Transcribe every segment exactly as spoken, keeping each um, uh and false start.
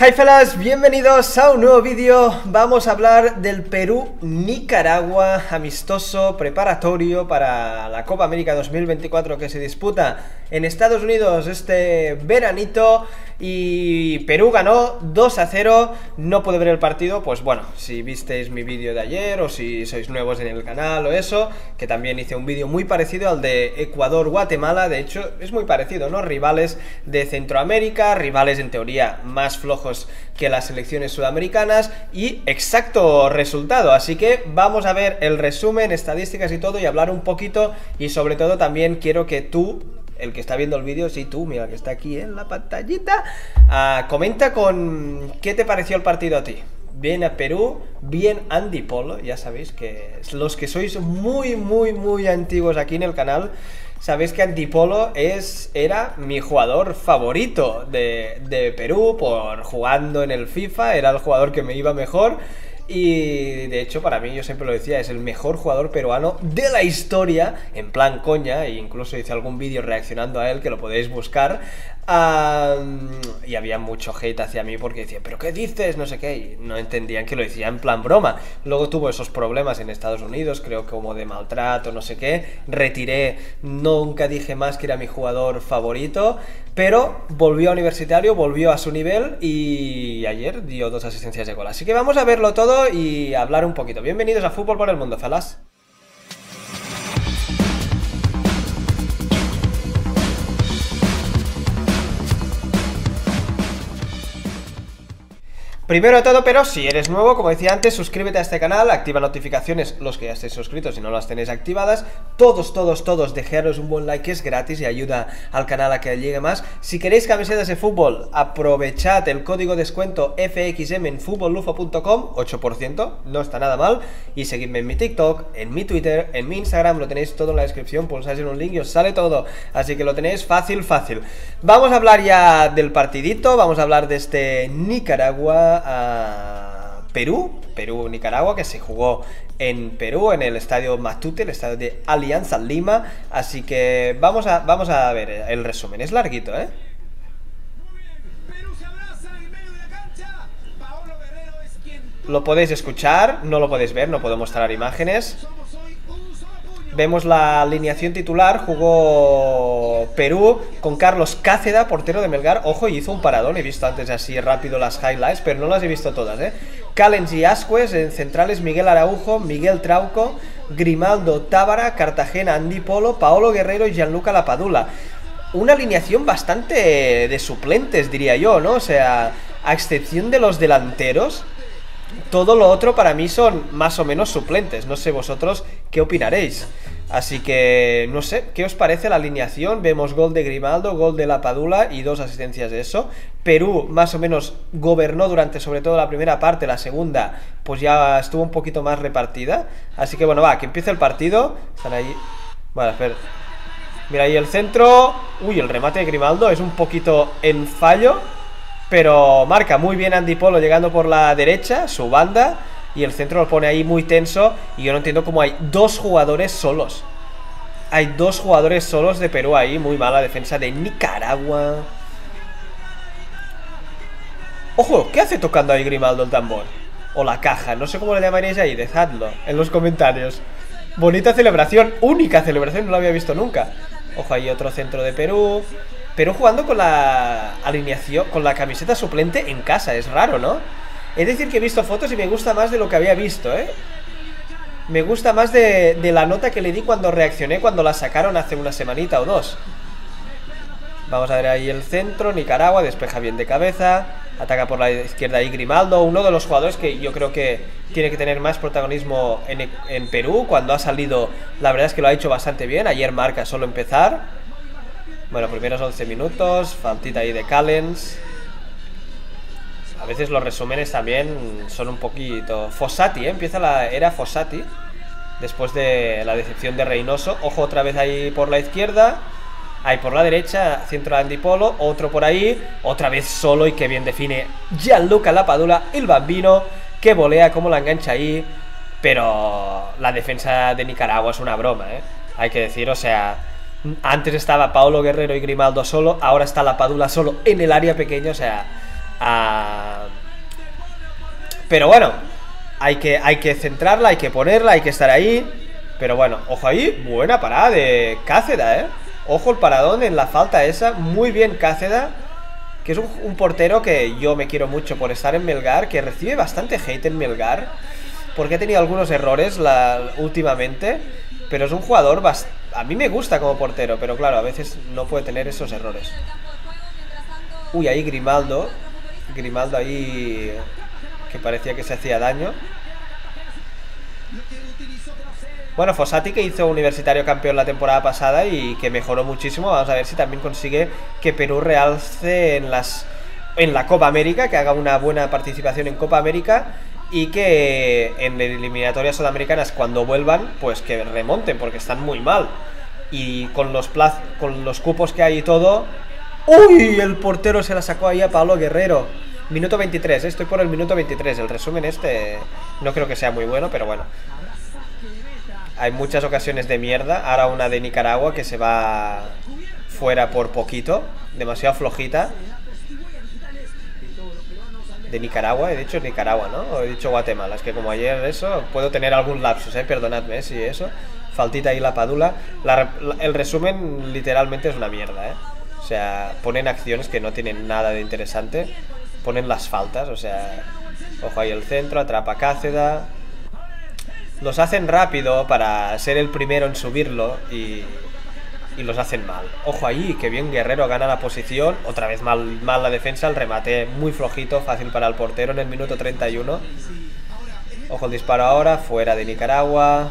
Hi fellas, bienvenidos a un nuevo vídeo. Vamos a hablar del Perú-Nicaragua, amistoso preparatorio para la Copa América dos mil veinticuatro que se disputa en Estados Unidos este veranito. Y Perú ganó dos a cero, no pude ver el partido, pues bueno, si visteis mi vídeo de ayer o si sois nuevos en el canal o eso, que también hice un vídeo muy parecido al de Ecuador-Guatemala, de hecho es muy parecido, ¿no? Rivales de Centroamérica, rivales en teoría más flojos que las selecciones sudamericanas y exacto resultado. Así que vamos a ver el resumen, estadísticas y todo, y hablar un poquito. Y sobre todo también quiero que tú, el que está viendo el vídeo, sí, tú, mira, que está aquí en la pantallita, uh, comenta con qué te pareció el partido a ti. Bien a Perú, bien Andy Polo. Ya sabéis que los que sois muy, muy, muy antiguos aquí en el canal, sabéis que Andy Polo es, era mi jugador favorito de, de Perú por jugando en el FIFA, era el jugador que me iba mejor. Y de hecho para mí, yo siempre lo decía, es el mejor jugador peruano de la historia, en plan coña, e incluso hice algún vídeo reaccionando a él que lo podéis buscar. Um, y había mucho hate hacia mí porque decía, pero ¿qué dices? No sé qué, y no entendían que lo decía en plan broma. Luego tuvo esos problemas en Estados Unidos, creo que como de maltrato, no sé qué, retiré, nunca dije más que era mi jugador favorito, pero volvió a Universitario, volvió a su nivel y ayer dio dos asistencias de gol. Así que vamos a verlo todo y hablar un poquito. Bienvenidos a Fútbol por el Mundo, fellas. Primero de todo, pero si eres nuevo, como decía antes, suscríbete a este canal, activa notificaciones, los que ya estéis suscritos y no las tenéis activadas. Todos, todos, todos, dejaros un buen like, que es gratis y ayuda al canal a que llegue más. Si queréis camisetas de fútbol, aprovechad el código descuento F X M en fútbol lufo punto com, ocho por ciento, no está nada mal. Y seguidme en mi TikTok, en mi Twitter, en mi Instagram, lo tenéis todo en la descripción, pulsáis en un link y os sale todo. Así que lo tenéis fácil, fácil. Vamos a hablar ya del partidito, vamos a hablar de este Nicaragua. A Perú, Perú-Nicaragua, que se jugó en Perú, en el estadio Matute, el estadio de Alianza Lima. Así que vamos a, vamos a ver el resumen, es larguito, ¿eh? Lo podéis escuchar, no lo podéis ver, no puedo mostrar imágenes. Vemos la alineación titular, jugó Perú con Carlos Cáceda, portero de Melgar. Ojo, y hizo un paradón, he visto antes así rápido las highlights, pero no las he visto todas, ¿eh? Callens y Ascuez, en centrales Miguel Araujo, Miguel Trauco, Grimaldo Tábara, Cartagena, Andy Polo, Paolo Guerrero y Gianluca Lapadula. Una alineación bastante de suplentes, diría yo, ¿no? O sea, a excepción de los delanteros, todo lo otro para mí son más o menos suplentes. No sé vosotros qué opinaréis. Así que, no sé, ¿qué os parece la alineación? Vemos gol de Grimaldo, gol de Lapadula y dos asistencias de eso. Perú más o menos gobernó durante sobre todo la primera parte, la segunda pues ya estuvo un poquito más repartida. Así que bueno, va, que empiece el partido. Están ahí... Bueno, espera. Mira ahí el centro. Uy, el remate de Grimaldo es un poquito en fallo, pero marca muy bien Andy Polo llegando por la derecha, su banda, y el centro lo pone ahí muy tenso. Y yo no entiendo cómo hay dos jugadores solos. Hay dos jugadores solos de Perú ahí, muy mala defensa de Nicaragua. Ojo, ¿qué hace tocando ahí Grimaldo el tambor? O la caja, no sé cómo le llamaréis ahí, dejadlo en los comentarios. Bonita celebración, única celebración, no la había visto nunca. Ojo, ahí otro centro de Perú. Perú jugando con la alineación, con la camiseta suplente en casa, es raro, ¿no? Es decir, que he visto fotos y me gusta más de lo que había visto, ¿eh? Me gusta más de, de la nota que le di cuando reaccioné, cuando la sacaron hace una semanita o dos. Vamos a ver ahí el centro, Nicaragua, despeja bien de cabeza, ataca por la izquierda ahí Grimaldo, uno de los jugadores que yo creo que tiene que tener más protagonismo en, en Perú, cuando ha salido, la verdad es que lo ha hecho bastante bien, ayer marca solo empezar. Bueno, primeros once minutos, faltita ahí de Callens. A veces los resúmenes también son un poquito... Fossati, ¿eh? Empieza la era Fossati, después de la decepción de Reynoso. Ojo, otra vez ahí por la izquierda. Ahí por la derecha, centro de Andy Polo. Otro por ahí, otra vez solo, y que bien define Gianluca Lapadula, el bambino, que volea, como la engancha ahí. Pero la defensa de Nicaragua es una broma, ¿eh? Hay que decir, o sea... Antes estaba Paolo Guerrero y Grimaldo solo, ahora está Lapadula solo en el área pequeña, o sea, a... Pero bueno, hay que, hay que centrarla, hay que ponerla, hay que estar ahí. Pero bueno, ojo ahí, buena parada de Cáceda, eh. Ojo el paradón en la falta esa, muy bien Cáceda, que es un, un portero que yo me quiero mucho por estar en Melgar, que recibe bastante hate en Melgar, porque ha tenido algunos errores la, últimamente, pero es un jugador, bast a mí me gusta como portero, pero claro, a veces no puede tener esos errores. Uy, ahí Grimaldo, Grimaldo ahí que parecía que se hacía daño. Bueno, Fossati, que hizo Universitario campeón la temporada pasada y que mejoró muchísimo. Vamos a ver si también consigue que Perú realce en las en la Copa América, que haga una buena participación en Copa América y que en eliminatorias sudamericanas, cuando vuelvan, pues que remonten, porque están muy mal. Y con los plaz con los cupos que hay y todo... ¡Uy! El portero se la sacó ahí a Paolo Guerrero. Minuto veintitrés, ¿eh? Estoy por el minuto veintitrés. El resumen este no creo que sea muy bueno, pero bueno. Hay muchas ocasiones de mierda. Ahora una de Nicaragua que se va fuera por poquito. Demasiado flojita. De Nicaragua, he dicho Nicaragua, ¿no? O he dicho Guatemala. Es que como ayer eso, puedo tener algún lapsus, ¿eh? Perdonadme, ¿eh? Si eso. Faltita ahí Lapadula. La, la, el resumen literalmente es una mierda, ¿eh? O sea, ponen acciones que no tienen nada de interesante. Ponen las faltas, o sea... Ojo ahí el centro, atrapa Cáceda... Los hacen rápido para ser el primero en subirlo y, y los hacen mal. Ojo ahí, que bien Guerrero gana la posición. Otra vez mal, mal la defensa, el remate muy flojito, fácil para el portero en el minuto treinta y uno. Ojo el disparo ahora, fuera de Nicaragua.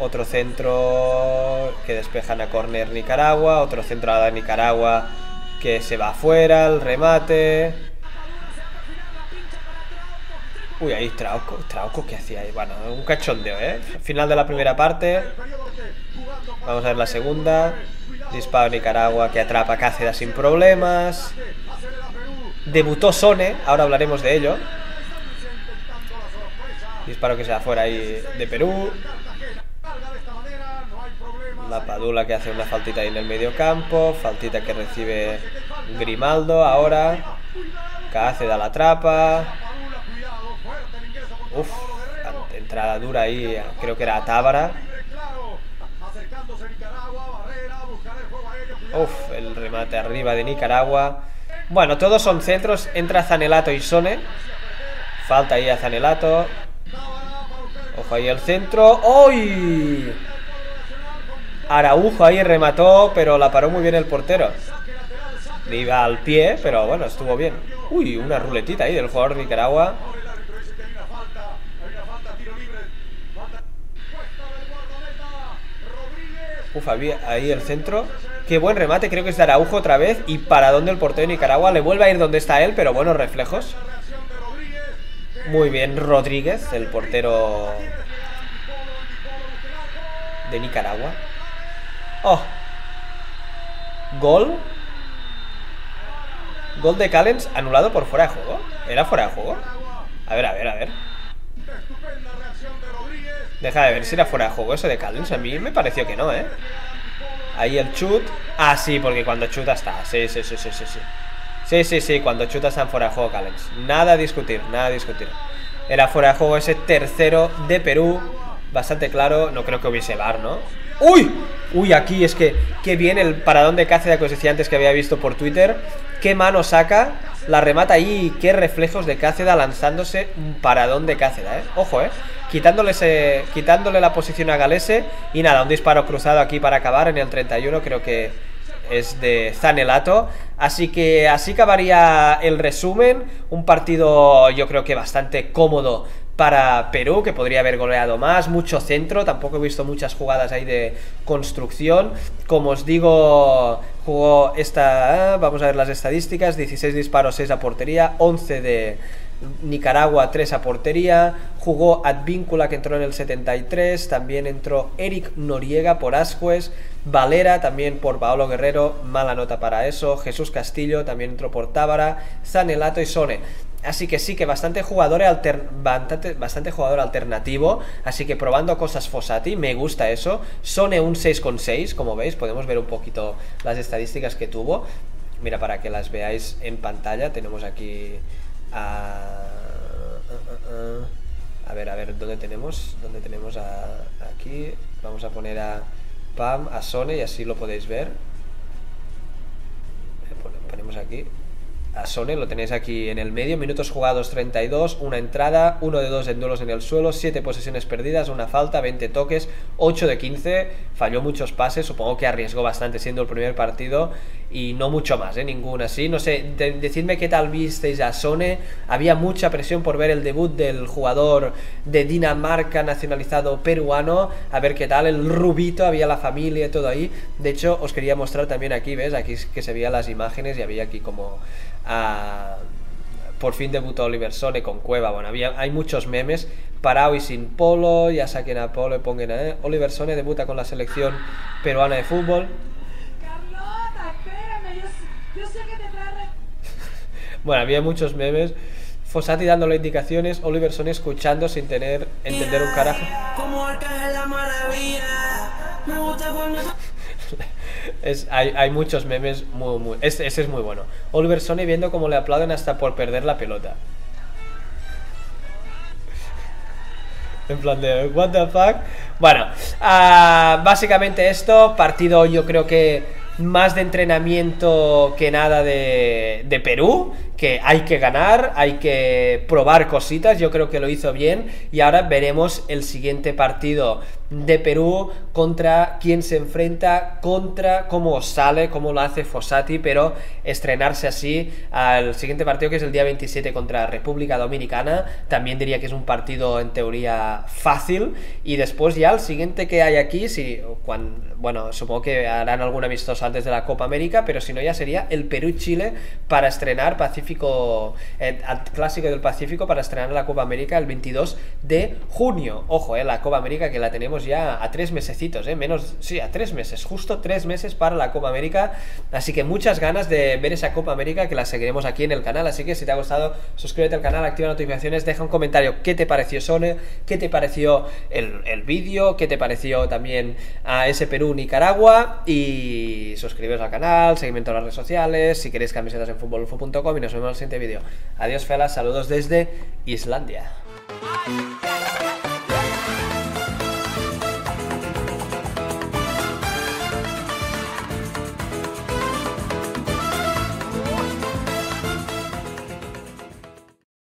Otro centro que despejan a córner Nicaragua. Otro centro a Nicaragua que se va fuera, el remate... Uy, ahí Trauco, Trauco, ¿qué hacía ahí? Bueno, un cachondeo, ¿eh? Final de la primera parte. Vamos a ver la segunda. Disparo Nicaragua que atrapa a Cáceda sin problemas. Debutó Sonne, ahora hablaremos de ello. Disparo que se va fuera ahí de Perú. Lapadula que hace una faltita ahí en el medio campo. Faltita que recibe Grimaldo ahora. Cáceda la atrapa. Uf, entrada dura ahí, creo que era Tábara. Uf, el remate arriba de Nicaragua. Bueno, todos son centros, entra Zanelatto y Sonne. Falta ahí a Zanelatto. Ojo ahí el centro. ¡Uy! Araujo ahí remató, pero la paró muy bien el portero. Le iba al pie, pero bueno, estuvo bien. Uy, una ruletita ahí del jugador de Nicaragua. Uf, ahí el centro. Qué buen remate, creo que es de Araujo otra vez. Y para donde el portero de Nicaragua le vuelve a ir donde está él, pero buenos reflejos. Muy bien, Rodríguez, el portero de Nicaragua. Oh, gol. Gol de Callens anulado por fuera de juego. ¿Era fuera de juego? A ver, a ver, a ver. Deja de ver si era fuera de juego eso de Callens. A mí me pareció que no, ¿eh? Ahí el chut. Ah, sí, porque cuando chuta está. Sí, sí, sí, sí, sí. Sí, sí, sí, cuando chuta están fuera de juego Callens. Nada a discutir, nada a discutir. Era fuera de juego ese tercero de Perú. Bastante claro. No creo que hubiese V A R, ¿no? ¡Uy! Uy, aquí es que... Qué bien el paradón de Cáceda que os decía antes, que había visto por Twitter. Qué mano saca. La remata ahí y qué reflejos de Cáceda lanzándose un paradón de Cáceda, ¿eh? Ojo, ¿eh? Quitándole, ese, quitándole la posición a Galese. Y nada, un disparo cruzado aquí para acabar en el treinta y uno. Creo que es de Zanelatto. Así que así acabaría el resumen. Un partido yo creo que bastante cómodo para Perú, que podría haber goleado más. Mucho centro, tampoco he visto muchas jugadas ahí de construcción. Como os digo, jugó esta... Vamos a ver las estadísticas. dieciséis disparos, seis a portería. once de... Nicaragua, tres a portería. Jugó Advíncula, que entró en el setenta y tres. También entró Eric Noriega por Ascuez, Valera también por Paolo Guerrero, mala nota para eso. Jesús Castillo también entró por Tábara, Zanelatto y Sonne. Así que sí, que bastante jugador, alter... bastante, bastante jugador alternativo. Así que probando cosas Fossati, me gusta eso. Sonne un seis coma seis, como veis. Podemos ver un poquito las estadísticas que tuvo. Mira, para que las veáis en pantalla, tenemos aquí... A, uh, uh. A ver, a ver, ¿dónde tenemos? ¿Dónde tenemos a, aquí? Vamos a poner a Pam, a Sonne, y así lo podéis ver. Ponemos aquí a Sonne, lo tenéis aquí en el medio. Minutos jugados treinta y dos, una entrada, uno de dos en duelos en el suelo, siete posesiones perdidas, una falta, veinte toques, ocho de quince, falló muchos pases, supongo que arriesgó bastante siendo el primer partido y no mucho más, ¿eh? Ningún así, no sé, de, decidme qué tal visteis a Sonne. Había mucha presión por ver el debut del jugador de Dinamarca nacionalizado peruano, a ver qué tal, el rubito, había la familia y todo ahí. De hecho, os quería mostrar también aquí, ¿ves? Aquí es que se veían las imágenes y había aquí como... Ah, por fin debutó Oliver Sonne con Cueva. Bueno, había, hay muchos memes. Parao y sin Polo, ya saquen a Polo y pongan a... Eh. Oliver Sonne debuta con la selección peruana de fútbol. Carlota, espérame, yo, yo sé que te trae... Bueno, había muchos memes. Fossati dándole indicaciones, Oliver Sonne escuchando sin tener entender un carajo. Como arcángel la maravilla, me gusta cuando... Es, hay, hay muchos memes muy, muy, ese, ese es muy bueno. Oliver Sonne viendo cómo le aplauden hasta por perder la pelota. En plan de what the fuck. Bueno, uh, básicamente esto. Partido yo creo que más de entrenamiento que nada de, de Perú, que hay que ganar, hay que probar cositas, yo creo que lo hizo bien, y ahora veremos el siguiente partido de Perú, contra quién se enfrenta, contra cómo sale, cómo lo hace Fossati, pero estrenarse así al siguiente partido, que es el día veintisiete contra República Dominicana, también diría que es un partido en teoría fácil, y después ya el siguiente que hay aquí, si, cuando, bueno, supongo que harán algún amistoso antes de la Copa América, pero si no ya sería el Perú-Chile para estrenar Pacífico, eh, Clásico del Pacífico, para estrenar la Copa América el veintidós de junio, ojo, eh, la Copa América que la tenemos ya a tres mesecitos, ¿eh? Menos, sí, a tres meses, justo tres meses para la Copa América, así que muchas ganas de ver esa Copa América, que la seguiremos aquí en el canal, así que si te ha gustado, suscríbete al canal, activa notificaciones, deja un comentario qué te pareció Sonne, qué te pareció el, el vídeo, qué te pareció también a ese Perú-Nicaragua, y suscribiros al canal, seguimiento a las redes sociales, si queréis camisetas en futbolufo punto com, y nos vemos en el siguiente vídeo. Adiós, felas, saludos desde Islandia.